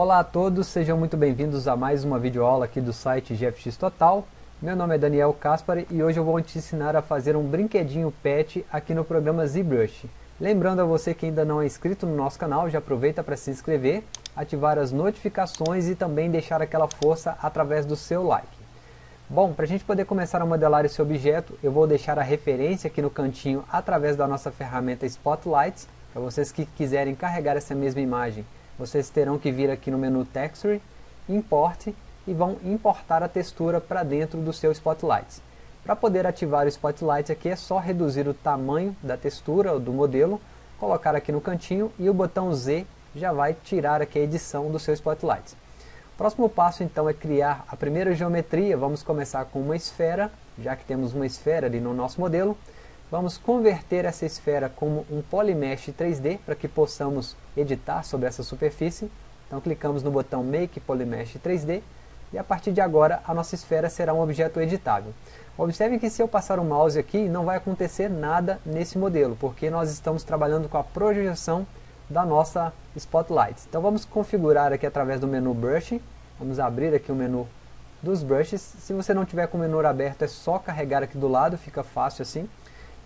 Olá a todos, sejam muito bem-vindos a mais uma videoaula aqui do site GFX Total. Meu nome é Daniel Caspari e hoje eu vou te ensinar a fazer um brinquedinho pet aqui no programa ZBrush. Lembrando a você que ainda não é inscrito no nosso canal, já aproveita para se inscrever, ativar as notificações e também deixar aquela força através do seu like. Bom, para a gente poder começar a modelar esse objeto, eu vou deixar a referência aqui no cantinho através da nossa ferramenta Spotlights. Para vocês que quiserem carregar essa mesma imagem, vocês terão que vir aqui no menu Texture, Import e vão importar a textura para dentro do seu Spotlights. Para poder ativar o Spotlight aqui é só reduzir o tamanho da textura ou do modelo, colocar aqui no cantinho e o botão Z já vai tirar aqui a edição do seu Spotlight. Próximo passo então é criar a primeira geometria. Vamos começar com uma esfera, já que temos uma esfera ali no nosso modelo. Vamos converter essa esfera como um Polymesh 3D para que possamos editar sobre essa superfície. Então clicamos no botão Make Polymesh 3D. E a partir de agora a nossa esfera será um objeto editável. Observem que se eu passar o mouse aqui não vai acontecer nada nesse modelo, porque nós estamos trabalhando com a projeção da nossa Spotlight. Então vamos configurar aqui através do menu Brush, vamos abrir aqui o menu dos Brushes. Se você não tiver com o menu aberto é só carregar aqui do lado, fica fácil assim.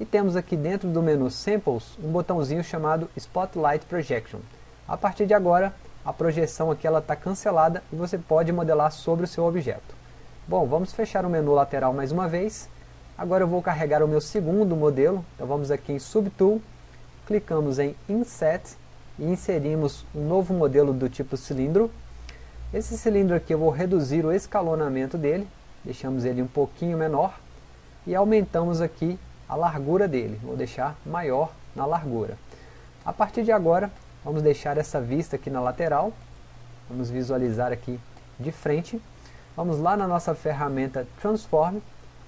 E temos aqui dentro do menu Samples um botãozinho chamado Spotlight Projection. A partir de agora a projeção aqui está cancelada e você pode modelar sobre o seu objeto. Bom, vamos fechar o menu lateral mais uma vez. Agora eu vou carregar o meu segundo modelo. Então vamos aqui em Subtool, clicamos em Inset e inserimos um novo modelo do tipo cilindro. Esse cilindro aqui eu vou reduzir o escalonamento dele, deixamos ele um pouquinho menor e aumentamos aqui a largura dele. Vou deixar maior na largura. A partir de agora vamos deixar essa vista aqui na lateral, vamos visualizar aqui de frente, vamos lá na nossa ferramenta Transform,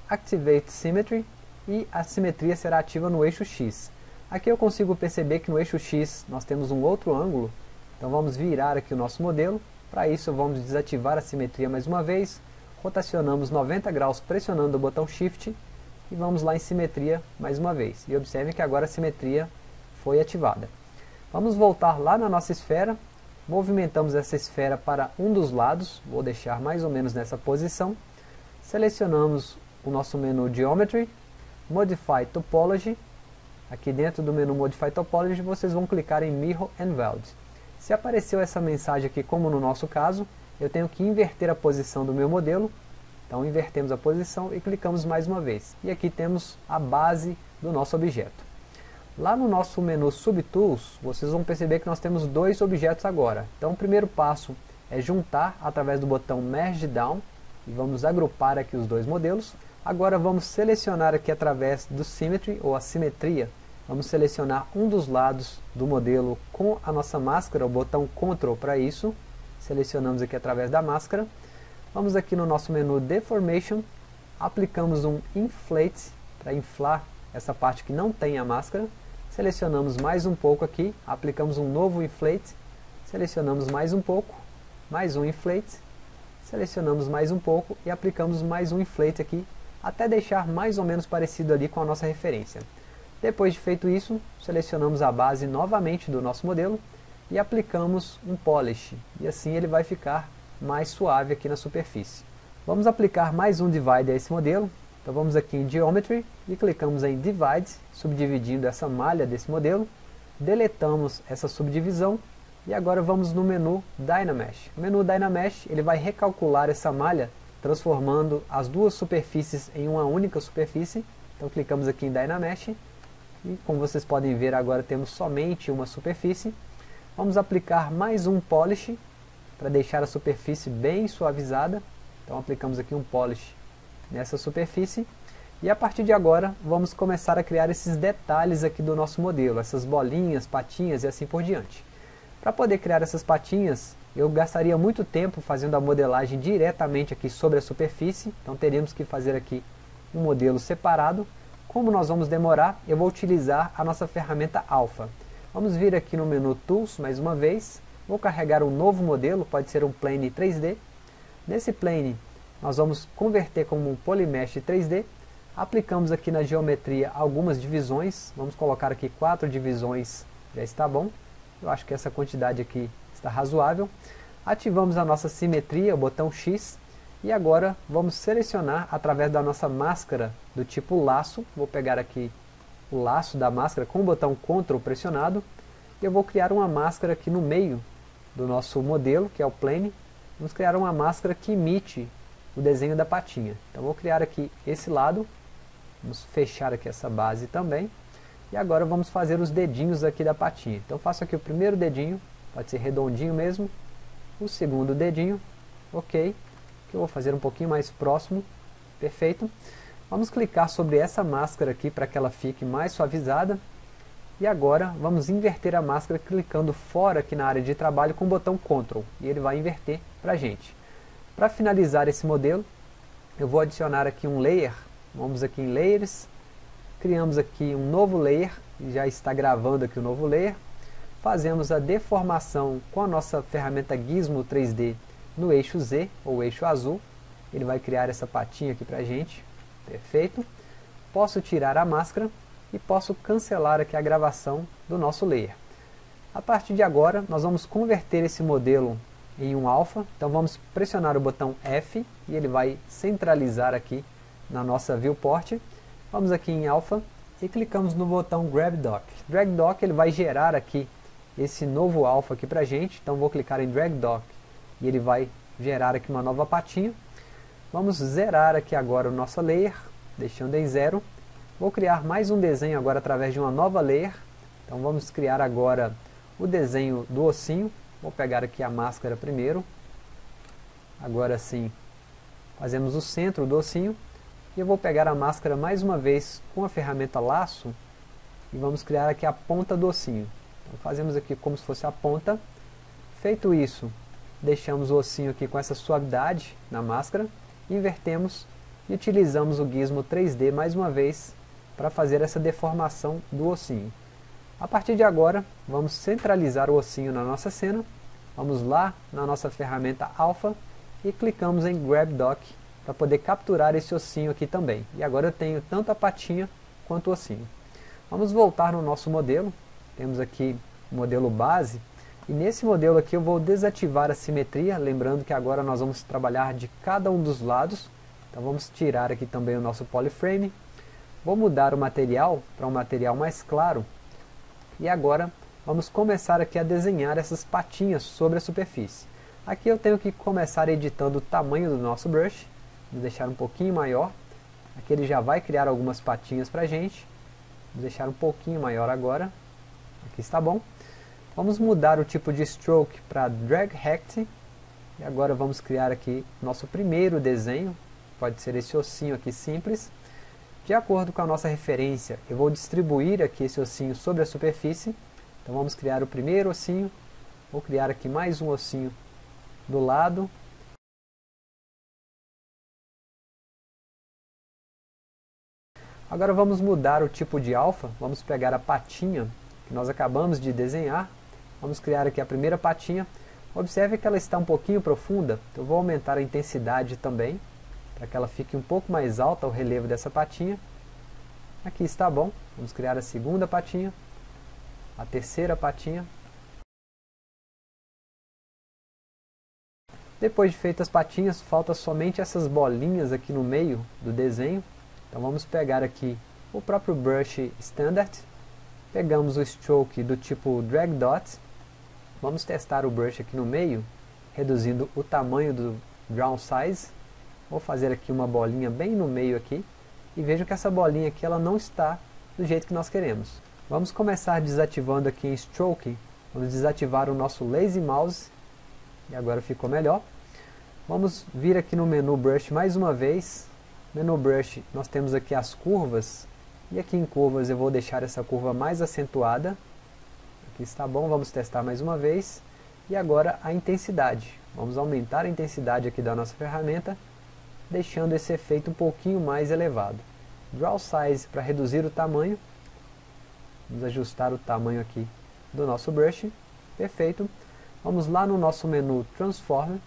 Activate Symmetry e a simetria será ativa no eixo X. Aqui eu consigo perceber que no eixo X nós temos um outro ângulo, então vamos virar aqui o nosso modelo. Para isso vamos desativar a simetria mais uma vez, rotacionamos 90 graus pressionando o botão Shift e vamos lá em simetria mais uma vez. E observe que agora a simetria foi ativada. Vamos voltar lá na nossa esfera, movimentamos essa esfera para um dos lados, vou deixar mais ou menos nessa posição, selecionamos o nosso menu Geometry, Modify Topology, aqui dentro do menu Modify Topology vocês vão clicar em Mirror Enveloped. Se apareceu essa mensagem aqui, como no nosso caso, eu tenho que inverter a posição do meu modelo, então invertemos a posição e clicamos mais uma vez. E aqui temos a base do nosso objeto. Lá no nosso menu Subtools, vocês vão perceber que nós temos dois objetos agora. Então o primeiro passo é juntar através do botão Merge Down e vamos agrupar aqui os dois modelos. Agora vamos selecionar aqui através do Symmetry ou a simetria, vamos selecionar um dos lados do modelo com a nossa máscara, o botão Ctrl para isso. Selecionamos aqui através da máscara, vamos aqui no nosso menu Deformation, aplicamos um Inflate para inflar essa parte que não tem a máscara. Selecionamos mais um pouco aqui, aplicamos um novo inflate, selecionamos mais um pouco, mais um inflate, selecionamos mais um pouco e aplicamos mais um inflate aqui, até deixar mais ou menos parecido ali com a nossa referência. Depois de feito isso, selecionamos a base novamente do nosso modelo e aplicamos um polish, e assim ele vai ficar mais suave aqui na superfície. Vamos aplicar mais um divide a esse modelo. Então vamos aqui em Geometry e clicamos em Divide, subdividindo essa malha desse modelo. Deletamos essa subdivisão e agora vamos no menu Dynamesh. O menu Dynamesh ele vai recalcular essa malha, transformando as duas superfícies em uma única superfície. Então clicamos aqui em Dynamesh e como vocês podem ver agora temos somente uma superfície. Vamos aplicar mais um Polish para deixar a superfície bem suavizada. Então aplicamos aqui um Polish nessa superfície e a partir de agora vamos começar a criar esses detalhes aqui do nosso modelo, essas bolinhas, patinhas e assim por diante. Para poder criar essas patinhas eu gastaria muito tempo fazendo a modelagem diretamente aqui sobre a superfície, então teríamos que fazer aqui um modelo separado. Como nós vamos demorar, eu vou utilizar a nossa ferramenta Alpha. Vamos vir aqui no menu Tools mais uma vez, vou carregar um novo modelo, pode ser um plane 3D. Nesse plane nós vamos converter como um Polymesh 3D, aplicamos aqui na geometria algumas divisões, vamos colocar aqui 4 divisões, já está bom, eu acho que essa quantidade aqui está razoável. Ativamos a nossa simetria, o botão X, e agora vamos selecionar através da nossa máscara do tipo laço. Vou pegar aqui o laço da máscara com o botão CTRL pressionado, e eu vou criar uma máscara aqui no meio do nosso modelo, que é o plane. Vamos criar uma máscara que imite o desenho da patinha. Então vou criar aqui esse lado, vamos fechar aqui essa base também, e agora vamos fazer os dedinhos aqui da patinha. Então faço aqui o primeiro dedinho, pode ser redondinho mesmo, o segundo dedinho, ok, que eu vou fazer um pouquinho mais próximo, perfeito. Vamos clicar sobre essa máscara aqui para que ela fique mais suavizada, e agora vamos inverter a máscara clicando fora aqui na área de trabalho com o botão CTRL, e ele vai inverter para a gente. Para finalizar esse modelo, eu vou adicionar aqui um layer, vamos aqui em layers, criamos aqui um novo layer, já está gravando aqui o novo layer, fazemos a deformação com a nossa ferramenta Gizmo 3D no eixo Z, ou eixo azul, ele vai criar essa patinha aqui para a gente, perfeito. Posso tirar a máscara e posso cancelar aqui a gravação do nosso layer. A partir de agora, nós vamos converter esse modelo em um alfa, então vamos pressionar o botão F e ele vai centralizar aqui na nossa viewport. Vamos aqui em alfa e clicamos no botão Grab Doc. Drag Doc, ele vai gerar aqui esse novo alfa aqui pra gente, então vou clicar em Drag Doc e ele vai gerar aqui uma nova patinha. Vamos zerar aqui agora o nosso layer, deixando em 0. Vou criar mais um desenho agora através de uma nova layer. Então vamos criar agora o desenho do ossinho. Vou pegar aqui a máscara primeiro. Agora sim, fazemos o centro do ossinho. E eu vou pegar a máscara mais uma vez com a ferramenta laço. E vamos criar aqui a ponta do ossinho. Então fazemos aqui como se fosse a ponta. Feito isso, deixamos o ossinho aqui com essa suavidade na máscara. Invertemos e utilizamos o Gizmo 3D mais uma vez para fazer essa deformação do ossinho. A partir de agora, vamos centralizar o ossinho na nossa cena. Vamos lá na nossa ferramenta Alpha e clicamos em Grab Doc para poder capturar esse ossinho aqui também. E agora eu tenho tanto a patinha quanto o ossinho. Vamos voltar no nosso modelo. Temos aqui o modelo base. E nesse modelo aqui eu vou desativar a simetria, lembrando que agora nós vamos trabalhar de cada um dos lados. Então vamos tirar aqui também o nosso polyframe. Vou mudar o material para um material mais claro. E agora vamos começar aqui a desenhar essas patinhas sobre a superfície. Aqui eu tenho que começar editando o tamanho do nosso brush. Vou deixar um pouquinho maior. Aqui ele já vai criar algumas patinhas para a gente. Vou deixar um pouquinho maior agora. Aqui está bom. Vamos mudar o tipo de stroke para drag rect. E agora vamos criar aqui nosso primeiro desenho. Pode ser esse ossinho aqui simples. De acordo com a nossa referência, eu vou distribuir aqui esse ossinho sobre a superfície. Então vamos criar o primeiro ossinho. Vou criar aqui mais um ossinho do lado. Agora vamos mudar o tipo de alfa. Vamos pegar a patinha que nós acabamos de desenhar. Vamos criar aqui a primeira patinha. Observe que ela está um pouquinho profunda. Então vou aumentar a intensidade também, para que ela fique um pouco mais alta o relevo dessa patinha. Aqui está bom. Vamos criar a segunda patinha, a terceira patinha. Depois de feitas as patinhas, falta somente essas bolinhas aqui no meio do desenho. Então vamos pegar aqui o próprio brush standard. Pegamos o stroke do tipo drag dot. Vamos testar o brush aqui no meio, reduzindo o tamanho do ground size. Vou fazer aqui uma bolinha bem no meio aqui, e vejam que essa bolinha aqui ela não está do jeito que nós queremos. Vamos começar desativando aqui em Stroke, vamos desativar o nosso Lazy Mouse, e agora ficou melhor. Vamos vir aqui no menu Brush mais uma vez, menu Brush nós temos aqui as curvas, e aqui em curvas eu vou deixar essa curva mais acentuada, aqui está bom, vamos testar mais uma vez, e agora a intensidade, vamos aumentar a intensidade aqui da nossa ferramenta, deixando esse efeito um pouquinho mais elevado. Draw Size para reduzir o tamanho. Vamos ajustar o tamanho aqui do nosso brush. Perfeito. Vamos lá no nosso menu Transform.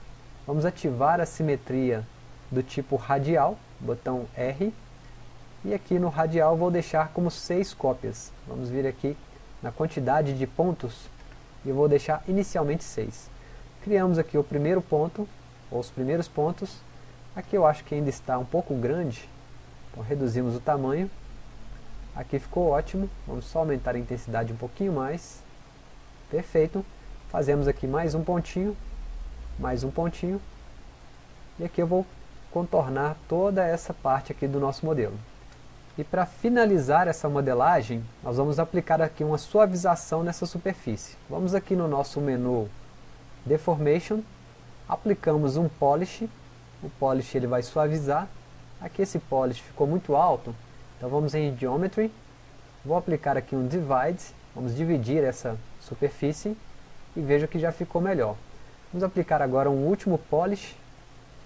Vamos ativar a simetria do tipo Radial. Botão R. E aqui no Radial vou deixar como 6 cópias. Vamos vir aqui na quantidade de pontos. E eu vou deixar inicialmente 6. criamos aqui o primeiro ponto, ou os primeiros pontos. Aqui eu acho que ainda está um pouco grande, então reduzimos o tamanho. Aqui ficou ótimo, vamos só aumentar a intensidade um pouquinho mais. Perfeito. Fazemos aqui mais um pontinho, e aqui eu vou contornar toda essa parte aqui do nosso modelo. E para finalizar essa modelagem, nós vamos aplicar aqui uma suavização nessa superfície. Vamos aqui no nosso menu Deformation, aplicamos um Polish. O Polish ele vai suavizar. Aqui esse Polish ficou muito alto, então vamos em Geometry, vou aplicar aqui um Divide, vamos dividir essa superfície, e vejo que já ficou melhor. Vamos aplicar agora um último Polish,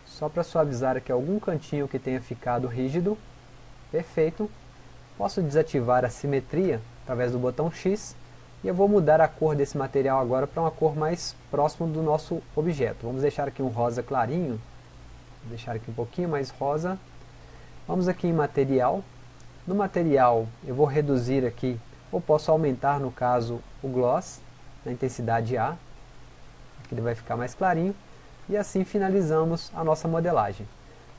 só para suavizar aqui algum cantinho que tenha ficado rígido. Perfeito. Posso desativar a simetria através do botão X, e eu vou mudar a cor desse material agora para uma cor mais próxima do nosso objeto. Vamos deixar aqui um rosa clarinho, vou deixar aqui um pouquinho mais rosa. Vamos aqui em Material. No material eu vou reduzir aqui, ou posso aumentar no caso o gloss, na intensidade A, aqui ele vai ficar mais clarinho, e assim finalizamos a nossa modelagem.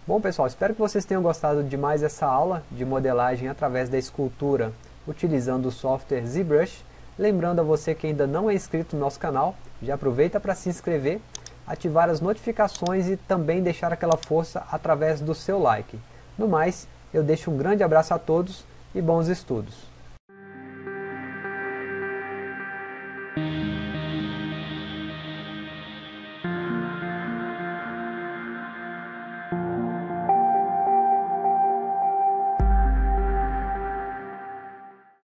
Bom pessoal, espero que vocês tenham gostado de mais essa aula de modelagem através da escultura utilizando o software ZBrush. Lembrando a você que ainda não é inscrito no nosso canal, já aproveita para se inscrever, ativar as notificações e também deixar aquela força através do seu like. No mais, eu deixo um grande abraço a todos e bons estudos!